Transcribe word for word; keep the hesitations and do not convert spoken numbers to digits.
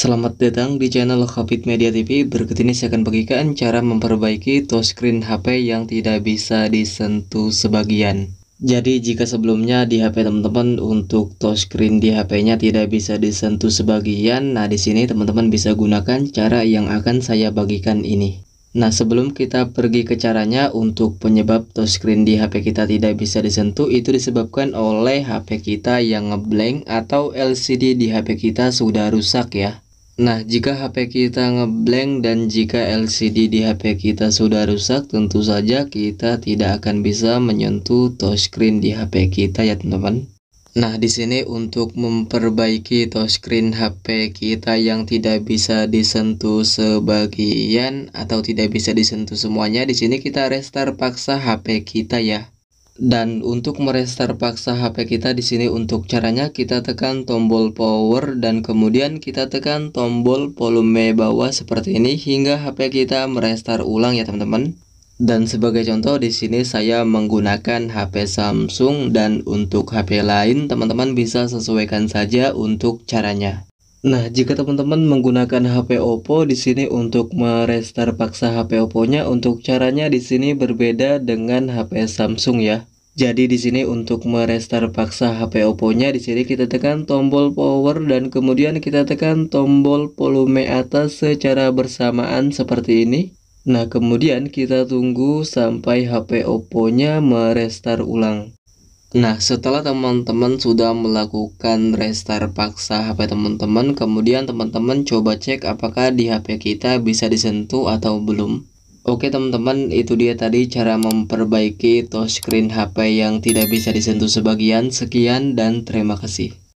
Selamat datang di channel Hafid Media T V. Berikut ini saya akan bagikan cara memperbaiki touchscreen H P yang tidak bisa disentuh sebagian. Jadi jika sebelumnya di H P teman-teman untuk touchscreen di H P-nya tidak bisa disentuh sebagian, nah di sini teman-teman bisa gunakan cara yang akan saya bagikan ini. Nah, sebelum kita pergi ke caranya, untuk penyebab touchscreen di H P kita tidak bisa disentuh itu disebabkan oleh H P kita yang ngeblank atau L C D di H P kita sudah rusak ya. Nah, jika H P kita ngeblank dan jika L C D di H P kita sudah rusak, tentu saja kita tidak akan bisa menyentuh touchscreen di H P kita ya teman-teman. Nah, di sini untuk memperbaiki touchscreen H P kita yang tidak bisa disentuh sebagian atau tidak bisa disentuh semuanya, di sini kita restart paksa H P kita ya. Dan untuk merestart paksa H P kita di sini untuk caranya kita tekan tombol power dan kemudian kita tekan tombol volume bawah seperti ini hingga H P kita merestart ulang ya teman-teman. Dan sebagai contoh di sini saya menggunakan H P Samsung dan untuk H P lain teman-teman bisa sesuaikan saja untuk caranya. Nah, jika teman-teman menggunakan H P Oppo di sini untuk merestart paksa H P Oppo-nya untuk caranya di sini berbeda dengan H P Samsung ya. Jadi di sini untuk merestart paksa H P Oppo-nya di sini kita tekan tombol power dan kemudian kita tekan tombol volume atas secara bersamaan seperti ini. Nah, kemudian kita tunggu sampai H P Oppo-nya merestart ulang. Nah, setelah teman-teman sudah melakukan restart paksa H P teman-teman, kemudian teman-teman coba cek apakah di H P kita bisa disentuh atau belum. Oke teman-teman, itu dia tadi cara memperbaiki touchscreen H P yang tidak bisa disentuh sebagian. Sekian dan terima kasih.